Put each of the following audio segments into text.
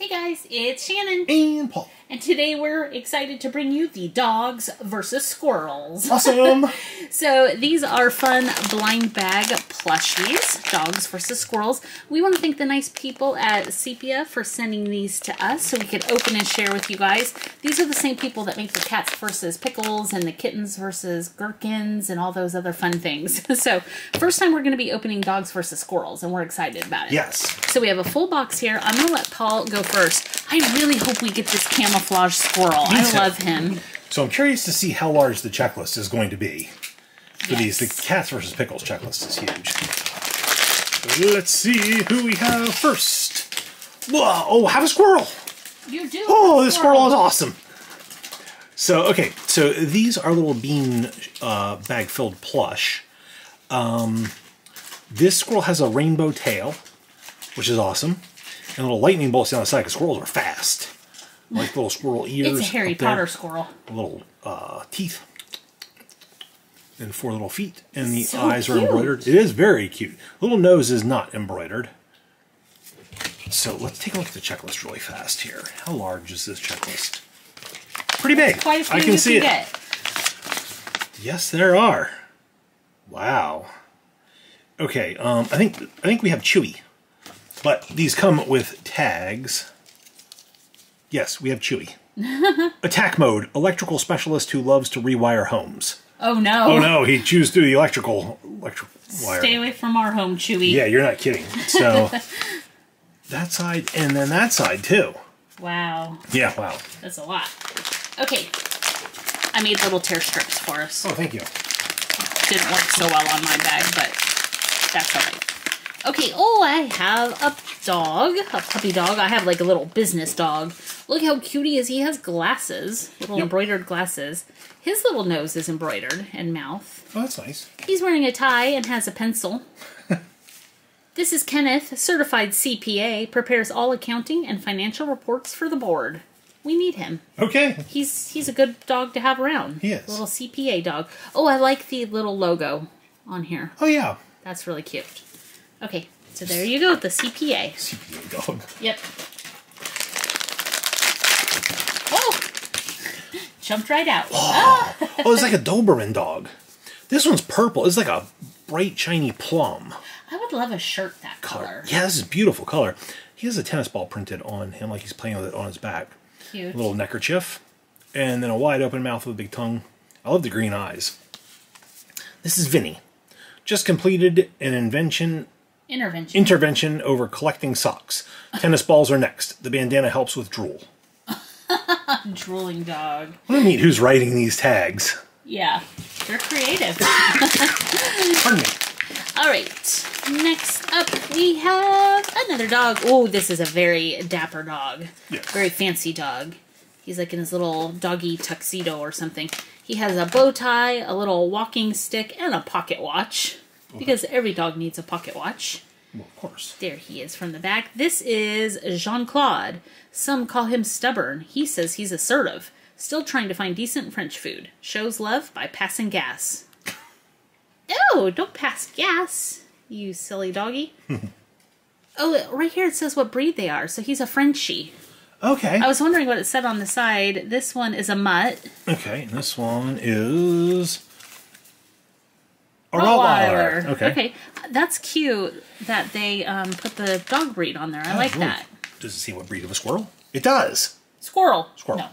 Hey guys, it's Shannon and Paul, and today we're excited to bring you the dogs versus squirrels. Awesome! So these are fun blind bag plushies, dogs versus squirrels. We want to thank the nice people at Cepia for sending these to us so we could open and share with you guys. These are the same people that make the cats versus pickles and the kittens versus gherkins and all those other fun things. So first time we're going to be opening dogs versus squirrels, and we're excited about it. Yes. So we have a full box here. I'm going to let Paul go first. I really hope we get this camouflage squirrel. I love him. So I'm curious to see how large the checklist is going to be for these. The cats versus pickles checklist is huge. Let's see who we have first. Whoa! Oh, I have a squirrel. You do. Oh, this squirrel is awesome. So okay, so these are little bean bag filled plush. This squirrel has a rainbow tail, which is awesome. And little lightning bolts down the side because squirrels are fast. Like little squirrel ears. It's a Harry Potter squirrel. Little teeth. And four little feet. And the eyes are embroidered. It is very cute. Little nose is not embroidered. So let's take a look at the checklist really fast here. How large is this checklist? Pretty big. Quite a few I can see it. Yes, there are. Wow. Okay, I think we have Chewy. But these come with tags. Yes, we have Chewy. Attack mode, electrical specialist who loves to rewire homes. Oh no. Oh no, he chews through the electric wire. Stay away from our home, Chewy. Yeah, you're not kidding. So, that side and then that side too. Wow. Yeah, wow. That's a lot. Okay, I made little tear strips for us. Oh, thank you. Didn't work so well on my bag, but that's all right. Okay, oh, I have a dog, a puppy dog. I have like a little business dog. Look how cute he is. He has glasses, little embroidered glasses. His little nose is embroidered and mouth. Oh, that's nice. He's wearing a tie and has a pencil. This is Kenneth, certified CPA, prepares all accounting and financial reports for the board. We need him. Okay. He's a good dog to have around. He is. A little CPA dog. Oh, I like the little logo on here. Oh, yeah. That's really cute. Okay, so there you go with the CPA. CPA dog. Yep. Oh! Jumped right out. Oh, oh, it's like a Doberman dog. This one's purple. It's like a bright, shiny plum. I would love a shirt that color. Yeah, this is a beautiful color. He has a tennis ball printed on him, like he's playing with it on his back. Cute. A little neckerchief. And then a wide open mouth with a big tongue. I love the green eyes. This is Vinny. Just completed an intervention over collecting socks. Tennis balls are next. The bandana helps with drool. Drooling dog. Let me meet who's writing these tags. Yeah, they're creative. Pardon me. All right, next up we have another dog. Oh, this is a very dapper dog. Yes. Very fancy dog. He's like in his little doggy tuxedo or something. He has a bow tie, a little walking stick, and a pocket watch. Because every dog needs a pocket watch. Well, of course. There he is from the back. This is Jean-Claude. Some call him stubborn. He says he's assertive. Still trying to find decent French food. Shows love by passing gas. Oh, don't pass gas, you silly doggy. Oh, right here it says what breed they are. So he's a Frenchie. Okay. I was wondering what it said on the side. This one is a mutt. Okay, and this one is... a Rottweiler. Okay, that's cute that they put the dog breed on there. I like that. Does it say what breed of a squirrel? It does. Squirrel. Squirrel.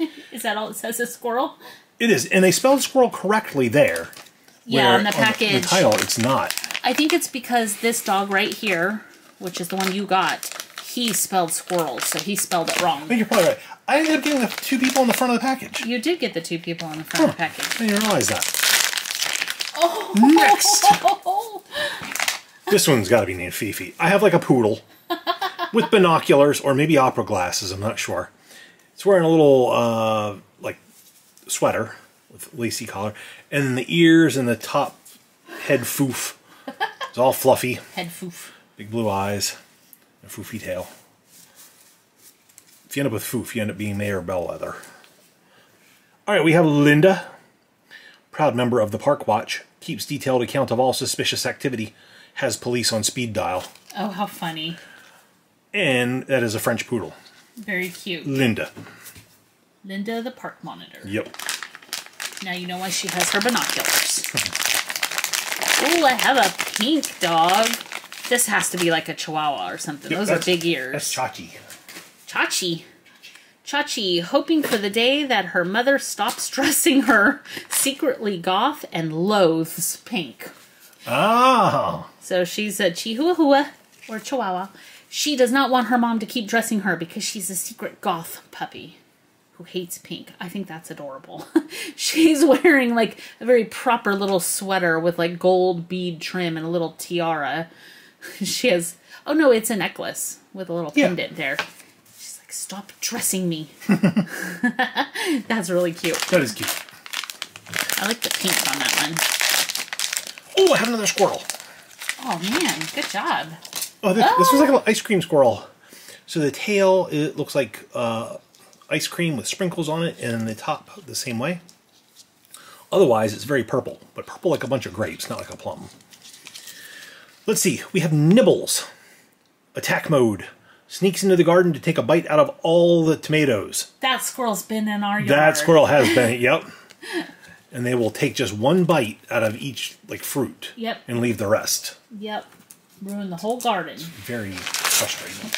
No. Is that all it says is squirrel? It is, and they spelled squirrel correctly there. Yeah, on the package. On the title, it's not. I think it's because this dog right here, which is the one you got, he spelled squirrels, so he spelled it wrong. I think you're probably right. I ended up getting the two people on the front of the package. You did get the two people on the front of the package. I didn't realize that. Oh. Next! This one's got to be named Fifi. I have like a poodle with binoculars or maybe opera glasses. I'm not sure. It's wearing a little like sweater with lacy collar, and then the ears and the top head foof. It's all fluffy. Head foof. Big blue eyes. A foofy tail. If you end up with foof, you end up being Mayor Bellwether. Alright, we have Linda. Proud member of the Park Watch. Keeps detailed account of all suspicious activity. Has police on speed dial. Oh, how funny. And that is a French poodle. Very cute. Linda. Linda the park monitor. Yep. Now you know why she has her binoculars. Oh, I have a pink dog. This has to be like a Chihuahua or something. Yep, those are big ears. That's Chachi. Chachi. Chachi, hoping for the day that her mother stops dressing her, secretly goth and loathes pink. Oh. So she's a Chihuahua or Chihuahua. She does not want her mom to keep dressing her because she's a secret goth puppy who hates pink. I think that's adorable. She's wearing like a very proper little sweater with like gold bead trim and a little tiara. She has, oh no, it's a necklace with a little pendant there. She's like, stop dressing me. That's really cute. That is cute. I like the pink on that one. Oh, I have another squirrel. Oh, man. Good job. Oh, this was like an ice cream squirrel. So the tail, it looks like ice cream with sprinkles on it, and the top the same way. Otherwise, it's very purple, but purple like a bunch of grapes, not like a plum. Let's see. We have Nibbles. Attack mode. Sneaks into the garden to take a bite out of all the tomatoes. That squirrel's been in our yard. That squirrel has been, yep. And they will take just one bite out of each, like, fruit. Yep. And leave the rest. Yep. Ruin the whole garden. It's very frustrating.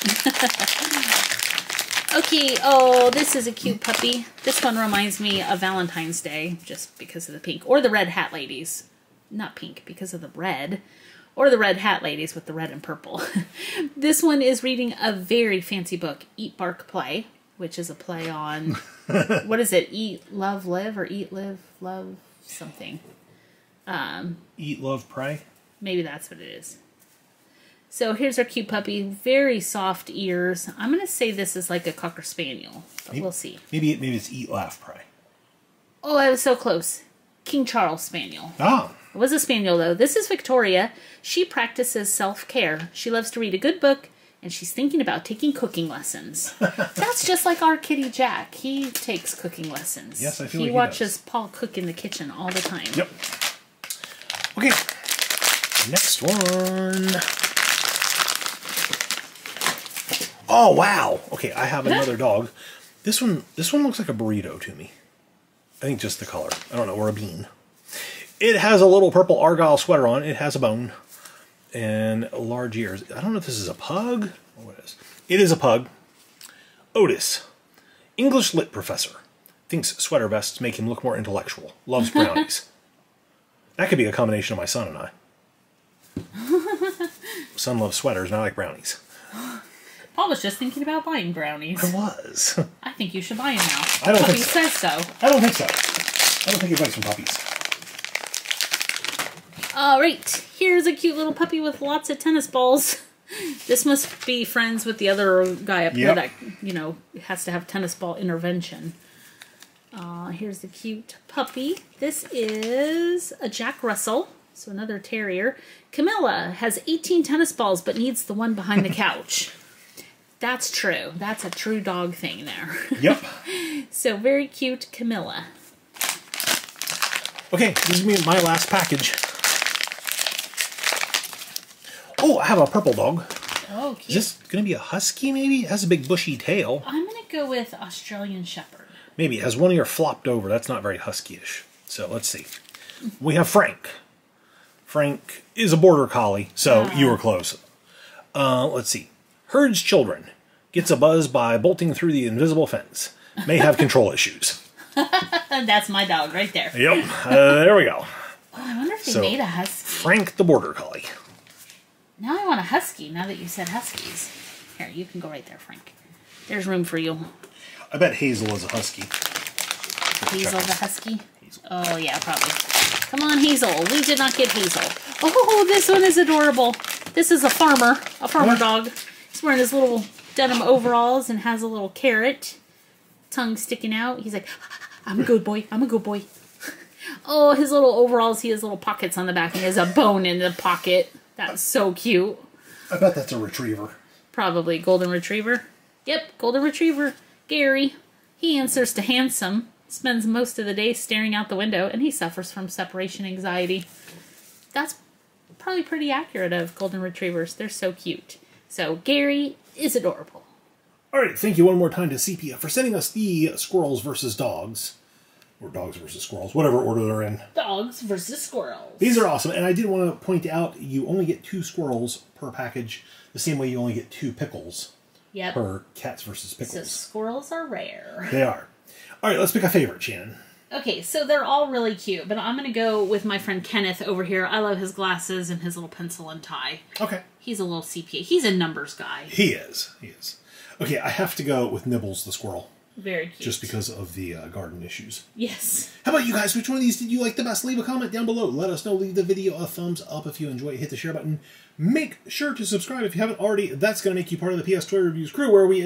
Okay. Oh, this is a cute puppy. This one reminds me of Valentine's Day, just because of the pink. Or the red hat ladies. Not pink, because of the red. Or the red hat ladies with the red and purple. This one is reading a very fancy book, Eat, Bark, Play, which is a play on... What is it? Eat, love, live, or eat, live, love, something. Eat, love, pray? Maybe that's what it is. So here's our cute puppy. Very soft ears. I'm going to say this is like a Cocker Spaniel, but maybe, we'll see. Maybe it's eat, laugh, pray. Oh, I was so close. King Charles Spaniel. Oh. It was a Spaniel, though. This is Victoria. She practices self-care. She loves to read a good book. And she's thinking about taking cooking lessons. That's just like our kitty Jack. He takes cooking lessons. Yes, I feel like he watches Paul cook in the kitchen all the time. Yep. Okay. Next one. Oh, wow. Okay, I have another dog. This one looks like a burrito to me. I think just the color. I don't know, or a bean. It has a little purple argyle sweater on. It has a bone. And large ears. I don't know if this is a pug or what it is. It is a pug. Otis, English lit professor, thinks sweater vests make him look more intellectual. Loves brownies. That could be a combination of my son and I. Son loves sweaters, and I like brownies. Paul was just thinking about buying brownies. I was. I think you should buy them now. I don't think so. Says so. I don't think so. I don't think he likes some puppies. All right, here's a cute little puppy with lots of tennis balls. This must be friends with the other guy up there that, you know, has to have tennis ball intervention. Here's the cute puppy. This is a Jack Russell, so another terrier. Camilla has 18 tennis balls but needs the one behind the couch. That's true. That's a true dog thing there. Yep. So very cute Camilla. Okay, this is my last package. Oh, I have a purple dog. Oh, cute. Is this going to be a husky, maybe? It has a big bushy tail. I'm going to go with Australian Shepherd. Maybe. It has one ear flopped over. That's not very husky-ish. So, let's see. We have Frank. Frank is a border collie, so you were close. Let's see. Herds children. Gets a buzz by bolting through the invisible fence. May have control issues. That's my dog right there. Yep. There we go. Oh, I wonder if they made a husky. Frank the border collie. Now I want a husky, now that you said huskies. Here, you can go right there, Frank. There's room for you. I bet Hazel is a husky. Hazel the husky? Hazel. Oh, yeah, probably. Come on, Hazel. We did not get Hazel. Oh, this one is adorable. This is a farmer dog. He's wearing his little denim overalls and has a little carrot. Tongue sticking out. He's like, I'm a good boy. I'm a good boy. Oh, his little overalls, he has little pockets on the back. And he has a bone in the pocket. That's so cute. I bet that's a retriever. Probably. Golden retriever? Yep, golden retriever. Gary. He answers to handsome, spends most of the day staring out the window, and he suffers from separation anxiety. That's probably pretty accurate of golden retrievers. They're so cute. So Gary is adorable. Alright, thank you one more time to Cepia for sending us the squirrels versus dogs. Or dogs versus squirrels, whatever order they're in. Dogs versus squirrels. These are awesome, and I did want to point out you only get 2 squirrels per package, the same way you only get 2 pickles per cats versus pickles. So squirrels are rare. They are. Alright, let's pick a favorite, Shannon. Okay, so they're all really cute, but I'm going to go with my friend Kenneth over here. I love his glasses and his little pencil and tie. Okay. He's a little Cepia. He's a numbers guy. He is. He is. Okay, I have to go with Nibbles the squirrel. Very cute. Just because of the garden issues. Yes. How about you guys? Which one of these did you like the best? Leave a comment down below. Let us know. Leave the video a thumbs up if you enjoy it. Hit the share button. Make sure to subscribe if you haven't already. That's going to make you part of the PS Toy Reviews crew, where we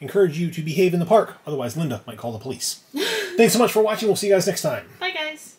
encourage you to behave in the park. Otherwise, Linda might call the police. Thanks so much for watching. We'll see you guys next time. Bye, guys.